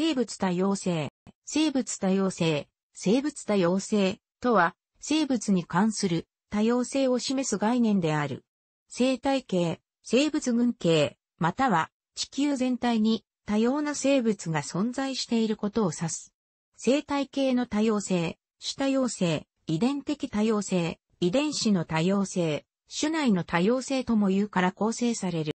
生物多様性、生物多様性、生物多様性とは、生物に関する多様性を示す概念である。生態系、生物群系、または地球全体に多様な生物が存在していることを指す。生態系の多様性、種多様性、遺伝的多様性、遺伝子の多様性、種内の多様性ともいうから構成される。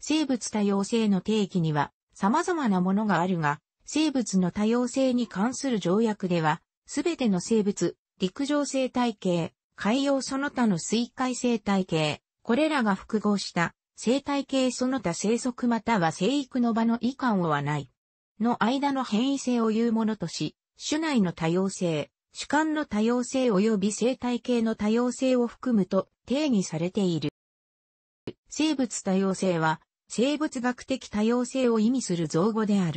生物多様性の定義には様々なものがあるが、生物の多様性に関する条約では、すべての生物、陸上生態系、海洋その他の水海生態系、これらが複合した生態系その他生息または生育の場の以下はない。の間の変異性をいうものとし、種内の多様性、種間の多様性及び生態系の多様性を含むと定義されている。生物多様性は生物学的多様性を意味する造語である。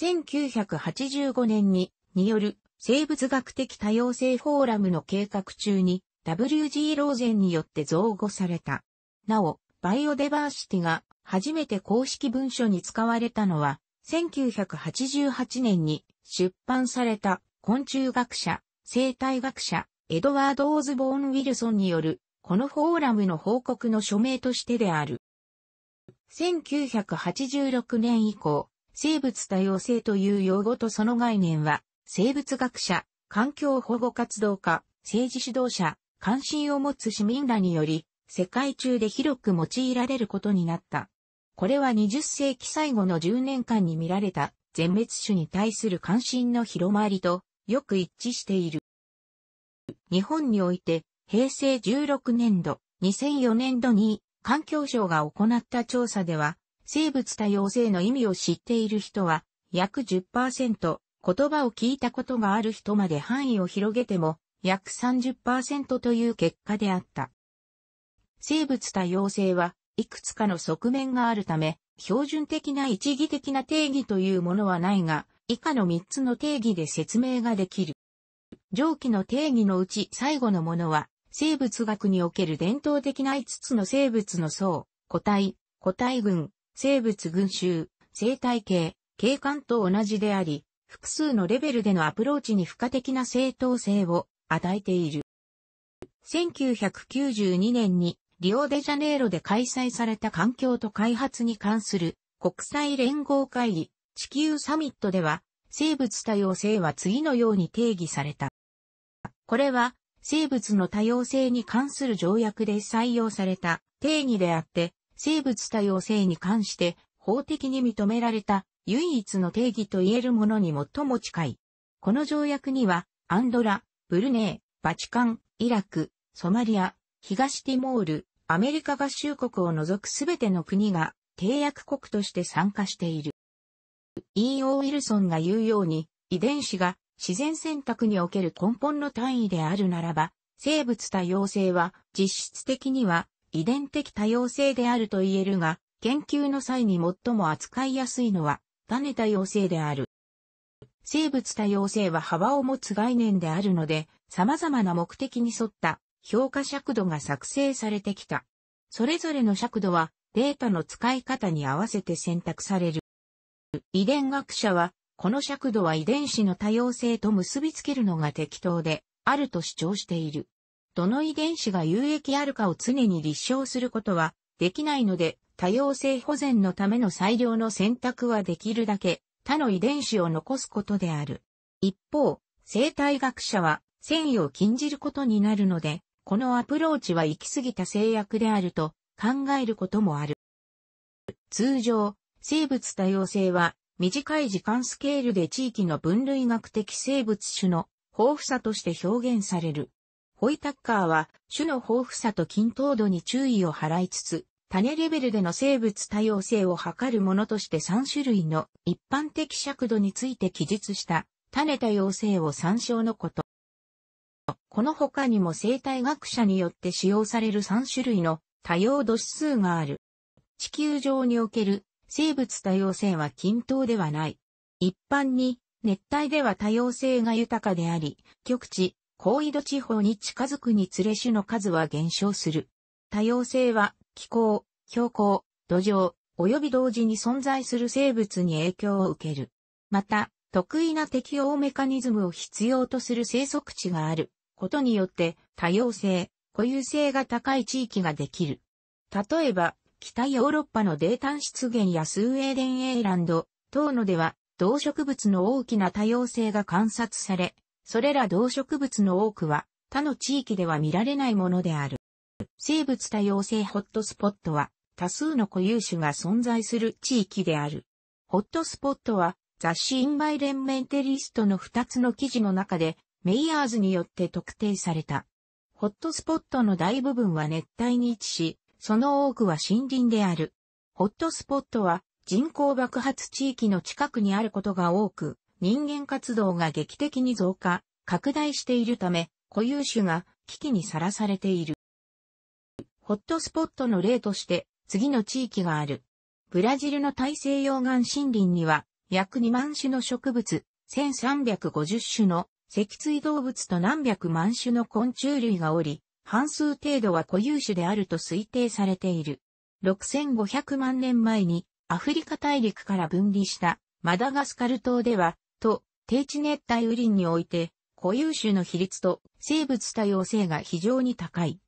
1985年による生物学的多様性フォーラムの計画中に W.G. ローゼンによって造語された。なお、バイオデバーシティが初めて公式文書に使われたのは1988年に出版された昆虫学者、生態学者、エドワード・オーズボーン・ウィルソンによるこのフォーラムの報告の署名としてである。1986年以降、生物多様性という用語とその概念は、生物学者、環境保護活動家、政治指導者、関心を持つ市民らにより、世界中で広く用いられることになった。これは20世紀最後の10年間に見られた全滅種に対する関心の広まりとよく一致している。日本において、平成16年度、2004年度に環境省が行った調査では、生物多様性の意味を知っている人は約 10%、言葉を聞いたことがある人まで範囲を広げても約 30% という結果であった。生物多様性はいくつかの側面があるため、標準的な一義的な定義というものはないが、以下の3つの定義で説明ができる。上記の定義のうち最後のものは、生物学における伝統的な5つの生物の層、個体、個体群、生物群衆、生態系、景観と同じであり、複数のレベルでのアプローチに付加的な正当性を与えている。1992年にリオデジャネイロで開催された環境と開発に関する国際連合会議地球サミットでは、生物多様性は次のように定義された。これは、生物の多様性に関する条約で採用された定義であって、生物多様性に関して法的に認められた唯一の定義と言えるものに最も近い。この条約には、アンドラ、ブルネイ、バチカン、イラク、ソマリア、東ティモール、アメリカ合衆国を除くすべての国が締約国として参加している。E.O. ウィルソンが言うように、遺伝子が自然選択における根本の単位であるならば、生物多様性は実質的には遺伝的多様性であると言えるが、研究の際に最も扱いやすいのは種多様性である。生物多様性は幅を持つ概念であるので、様々な目的に沿った評価尺度が作成されてきた。それぞれの尺度はデータの使い方に合わせて選択される。遺伝学者は、この尺度は遺伝子の多様性と結びつけるのが適当であると主張している。どの遺伝子が有益あるかを常に立証することはできないので、多様性保全のための最良の選択はできるだけ他の遺伝子を残すことである。一方、生態学者は遷移を禁じることになるので、このアプローチは行き過ぎた制約であると考えることもある。通常、生物多様性は短い時間スケールで地域の分類学的生物種の豊富さとして表現される。ホイタッカーは種の豊富さと均等度に注意を払いつつ、種レベルでの生物多様性を測るものとして3種類の一般的尺度について記述した種多様性を参照のこと。この他にも生態学者によって使用される3種類の多様度指数がある。地球上における生物多様性は均等ではない。一般に、熱帯では多様性が豊かであり、極地、高緯度地方に近づくにつれ種の数は減少する。多様性は、気候、標高、土壌、及び同時に存在する生物に影響を受ける。また、特異な適応メカニズムを必要とする生息地があることによって多様性、固有性が高い地域ができる。例えば、北ヨーロッパの泥炭湿原やスウェーデン・エーランド等のでは、動植物の大きな多様性が観察され、それら動植物の多くは他の地域では見られないものである。生物多様性ホットスポットは多数の固有種が存在する地域である。ホットスポットは雑誌Environmentalistの2つの記事の中でメイヤーズによって特定された。ホットスポットの大部分は熱帯に位置し、その多くは森林である。ホットスポットは人口爆発地域の近くにあることが多く、人間活動が劇的に増加、拡大しているため、固有種が危機にさらされている。ホットスポットの例として、次の地域がある。ブラジルの大西洋岸森林には、約2万種の植物、1350種の脊椎動物と何百万種の昆虫類がおり、半数程度は固有種であると推定されている。6500万年前に、アフリカ大陸から分離したマダガスカル島では、低地熱帯雨林において固有種の比率と生物多様性が非常に高い。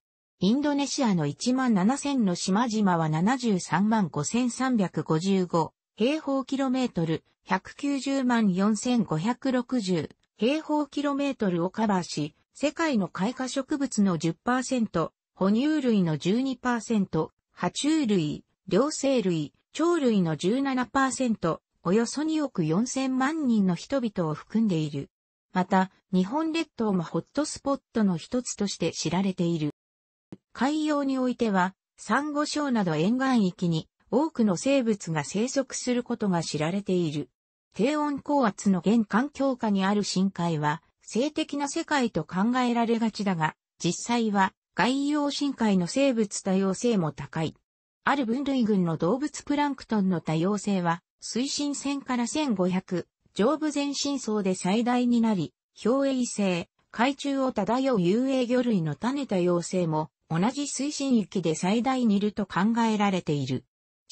インドネシアの1万7000の島々は73万5355平方キロメートル、190万4560平方キロメートルをカバーし、世界の開花植物の 10%、哺乳類の 12%、爬虫類、両生類、鳥類の 17%、およそ2億4000万人の人々を含んでいる。また、日本列島もホットスポットの一つとして知られている。海洋においては、サンゴ礁など沿岸域に多くの生物が生息することが知られている。低温高圧の現環境下にある深海は、静的な世界と考えられがちだが、実際は外洋深海の生物多様性も高い。ある分類群の動物プランクトンの多様性は、水深1000から1500、上部全深層で最大になり、漂泳性、海中を漂う遊泳魚類の種多様性も、同じ水深域で最大にいると考えられている。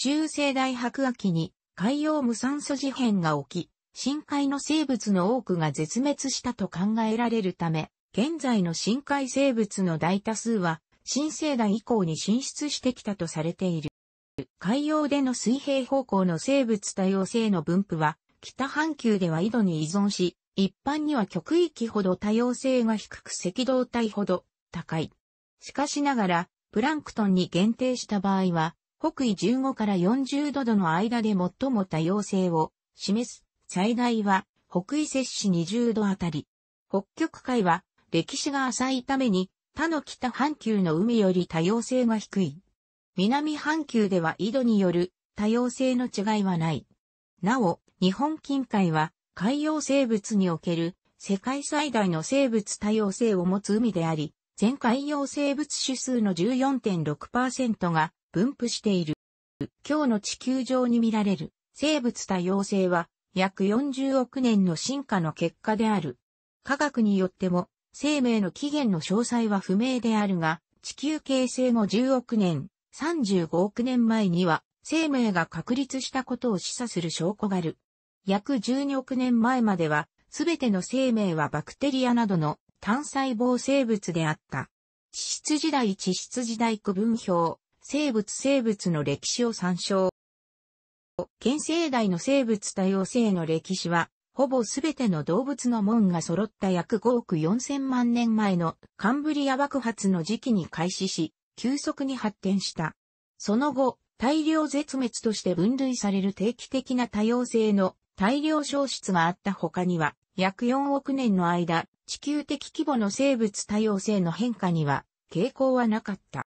中生代白亜紀に、海洋無酸素事変が起き、深海の生物の多くが絶滅したと考えられるため、現在の深海生物の大多数は、新生代以降に進出してきたとされている。海洋での水平方向の生物多様性の分布は、北半球では緯度に依存し、一般には極域ほど多様性が低く赤道帯ほど高い。しかしながら、プランクトンに限定した場合は、北緯15から40度の間で最も多様性を示す。最大は、北緯摂氏20度あたり。北極海は、歴史が浅いために、他の北半球の海より多様性が低い。南半球では緯度による多様性の違いはない。なお、日本近海は海洋生物における世界最大の生物多様性を持つ海であり、全海洋生物種数の 14.6% が分布している。今日の地球上に見られる生物多様性は約40億年の進化の結果である。科学によっても、生命の起源の詳細は不明であるが、地球形成後10億年、35億年前には生命が確立したことを示唆する証拠がある。約12億年前までは、すべての生命はバクテリアなどの単細胞生物であった。地質時代地質時代区分表、生物生物の歴史を参照。現生代の生物多様性の歴史は、ほぼすべての動物の門が揃った約5億4000万年前のカンブリア爆発の時期に開始し、急速に発展した。その後、大量絶滅として分類される定期的な多様性の大量消失があった他には、約4億年の間、地球的規模の生物多様性の変化には、傾向はなかった。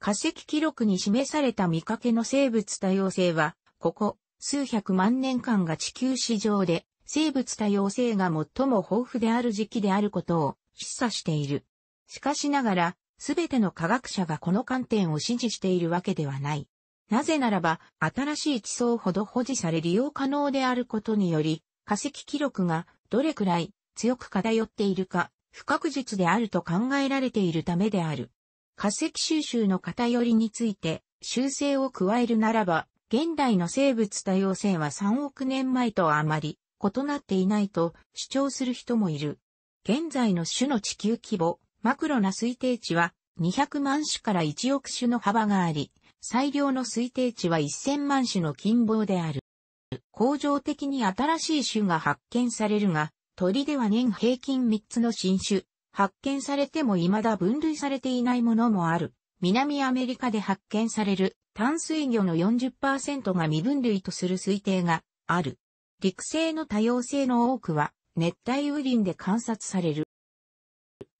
化石記録に示された見かけの生物多様性は、ここ、数百万年間が地球史上で生物多様性が最も豊富である時期であることを示唆している。しかしながら、すべての科学者がこの観点を支持しているわけではない。なぜならば、新しい地層ほど保持され利用可能であることにより、化石記録がどれくらい強く偏っているか、不確実であると考えられているためである。化石収集の偏りについて修正を加えるならば、現代の生物多様性は3億年前とあまり異なっていないと主張する人もいる。現在の種の地球規模、マクロな推定値は200万種から1億種の幅があり、最良の推定値は1000万種の近傍である。恒常的に新しい種が発見されるが、鳥では年平均3つの新種、発見されても未だ分類されていないものもある。南アメリカで発見される淡水魚の 40% が未分類とする推定がある。陸生の多様性の多くは熱帯雨林で観察される。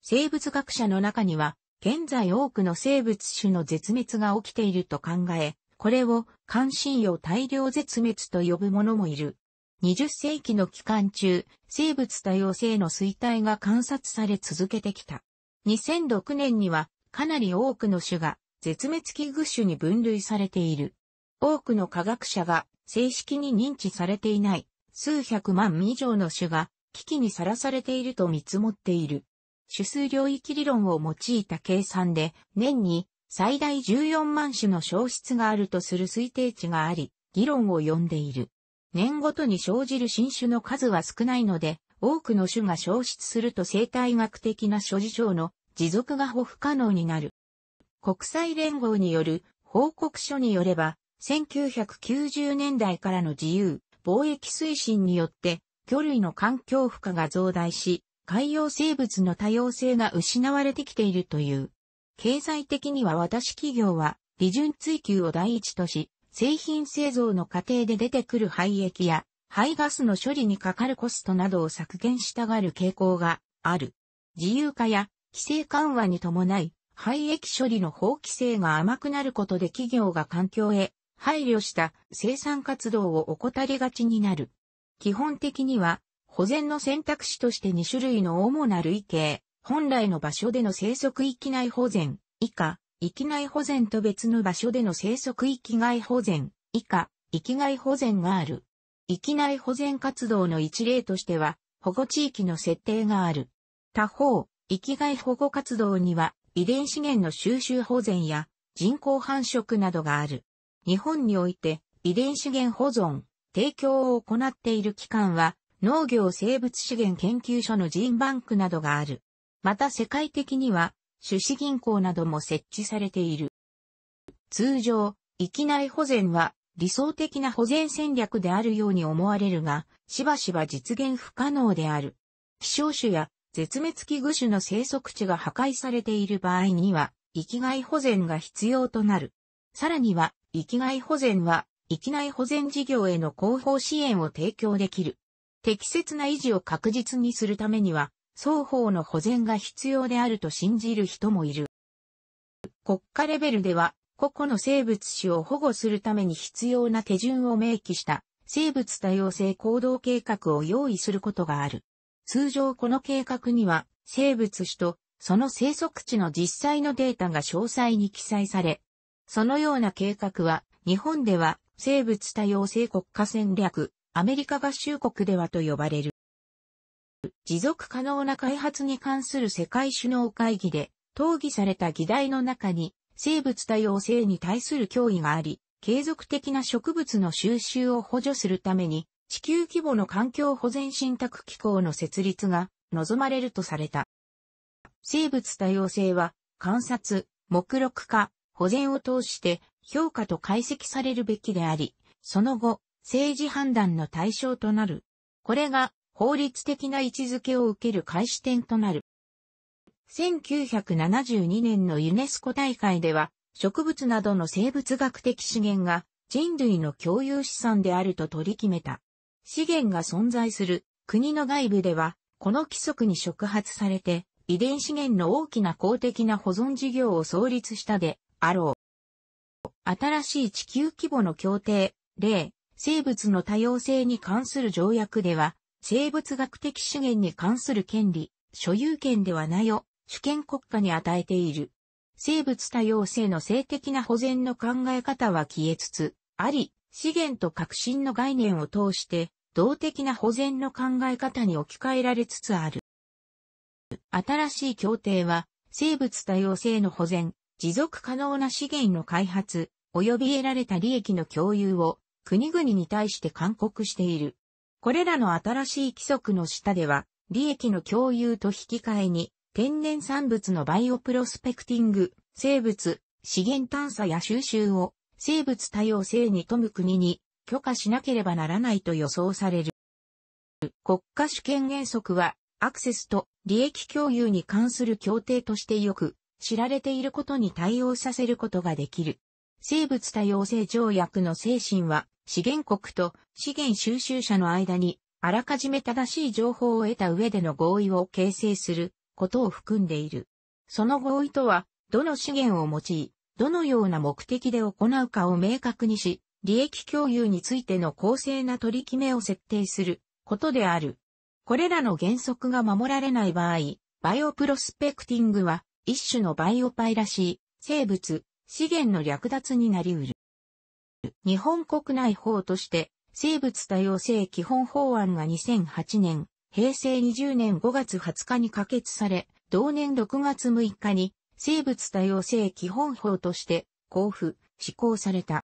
生物学者の中には、現在多くの生物種の絶滅が起きていると考え、これを関心用大量絶滅と呼ぶ者もいる。20世紀の期間中、生物多様性の衰退が観察され続けてきた。2006年にはかなり多くの種が絶滅危惧種に分類されている。多くの科学者が正式に認知されていない数百万以上の種が危機にさらされていると見積もっている。種数領域理論を用いた計算で年に最大14万種の消失があるとする推定値があり、議論を呼んでいる。年ごとに生じる新種の数は少ないので、多くの種が消失すると生態学的な諸事情の持続が不可能になる。国際連合による報告書によれば、1990年代からの自由貿易推進によって、魚類の環境負荷が増大し、海洋生物の多様性が失われてきているという。経済的には私企業は利潤追求を第一とし、製品製造の過程で出てくる廃液や排ガスの処理にかかるコストなどを削減したがる傾向がある。自由化や規制緩和に伴い廃液処理の法規制が甘くなることで企業が環境へ配慮した生産活動を怠りがちになる。基本的には保全の選択肢として2種類の主な類型、本来の場所での生息域内保全以下、域内保全と別の場所での生息域外保全以下、域外保全がある。域内保全活動の一例としては、保護地域の設定がある。他方、域外保護活動には、遺伝資源の収集保全や人工繁殖などがある。日本において、遺伝資源保存、提供を行っている機関は、農業生物資源研究所のジンバンクなどがある。また世界的には、種子銀行なども設置されている。通常、域内保全は理想的な保全戦略であるように思われるが、しばしば実現不可能である。希少種や絶滅危惧種の生息地が破壊されている場合には、域外保全が必要となる。さらには、域外保全は、域内保全事業への後方支援を提供できる。適切な維持を確実にするためには、双方の保全が必要であると信じる人もいる。国家レベルでは、個々の生物種を保護するために必要な手順を明記した生物多様性行動計画を用意することがある。通常この計画には、生物種とその生息地の実際のデータが詳細に記載され、そのような計画は、日本では生物多様性国家戦略、アメリカ合衆国ではと呼ばれる。持続可能な開発に関する世界首脳会議で討議された議題の中に生物多様性に対する脅威があり、継続的な植物の収集を補助するために地球規模の環境保全信託機構の設立が望まれるとされた。生物多様性は観察、目録化、保全を通して評価と解析されるべきであり、その後政治判断の対象となる。これが法律的な位置づけを受ける開始点となる。1972年のユネスコ大会では、植物などの生物学的資源が人類の共有資産であると取り決めた。資源が存在する国の外部では、この規則に触発されて、遺伝資源の大きな公的な保存事業を創立したであろう。新しい地球規模の協定、例、生物の多様性に関する条約では、生物学的資源に関する権利、所有権ではないを主権国家に与えている。生物多様性の性的な保全の考え方は消えつつあり、資源と革新の概念を通して、動的な保全の考え方に置き換えられつつある。新しい協定は、生物多様性の保全、持続可能な資源の開発、及び得られた利益の共有を国々に対して勧告している。これらの新しい規則の下では、利益の共有と引き換えに、天然産物のバイオプロスペクティング、生物、資源探査や収集を生物多様性に富む国に許可しなければならないと予想される。国家主権原則は、アクセスと利益共有に関する協定としてよく知られていることに対応させることができる。生物多様性条約の精神は、資源国と資源収集者の間に、あらかじめ正しい情報を得た上での合意を形成することを含んでいる。その合意とは、どの資源を用い、どのような目的で行うかを明確にし、利益共有についての公正な取り決めを設定することである。これらの原則が守られない場合、バイオプロスペクティングは、一種のバイオパイラシー、生物、資源の略奪になりうる。日本国内法として、生物多様性基本法案が2008年、平成20年5月20日に可決され、同年6月6日に、生物多様性基本法として、公布、施行された。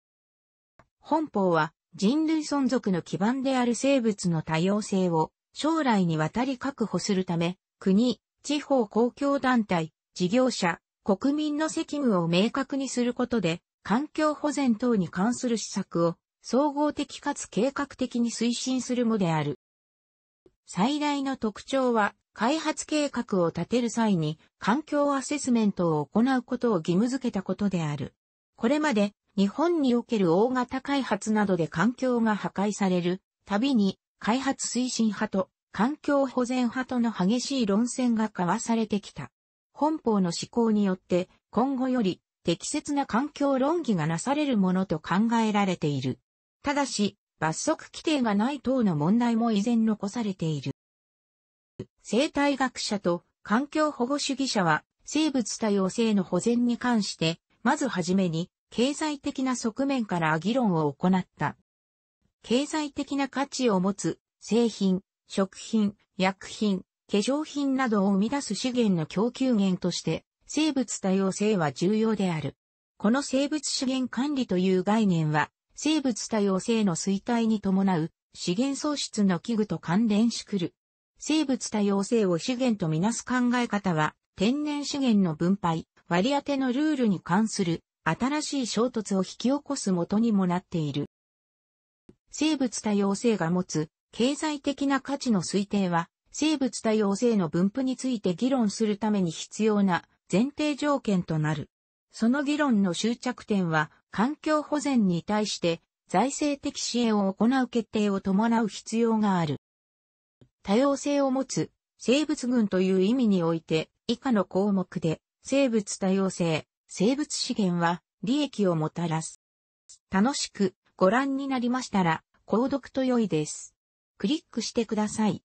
本法は、人類存続の基盤である生物の多様性を、将来にわたり確保するため、国、地方公共団体、事業者、国民の責務を明確にすることで、環境保全等に関する施策を総合的かつ計画的に推進するもである。最大の特徴は、開発計画を立てる際に環境アセスメントを行うことを義務付けたことである。これまで、日本における大型開発などで環境が破壊されるたびに、開発推進派と環境保全派との激しい論戦が交わされてきた。本法の施行によって今後より適切な環境論議がなされるものと考えられている。ただし、罰則規定がない等の問題も依然残されている。生態学者と環境保護主義者は生物多様性の保全に関して、まずはじめに経済的な側面から議論を行った。経済的な価値を持つ製品、食品、薬品、化粧品などを生み出す資源の供給源として、生物多様性は重要である。この生物資源管理という概念は、生物多様性の衰退に伴う資源喪失の危惧と関連しくる。生物多様性を資源とみなす考え方は、天然資源の分配、割り当てのルールに関する新しい衝突を引き起こす元にもなっている。生物多様性が持つ経済的な価値の推定は、生物多様性の分布について議論するために必要な前提条件となる。その議論の終着点は環境保全に対して財政的支援を行う決定を伴う必要がある。多様性を持つ生物群という意味において以下の項目で生物多様性、生物資源は利益をもたらす。楽しくご覧になりましたら購読と良いです。クリックしてください。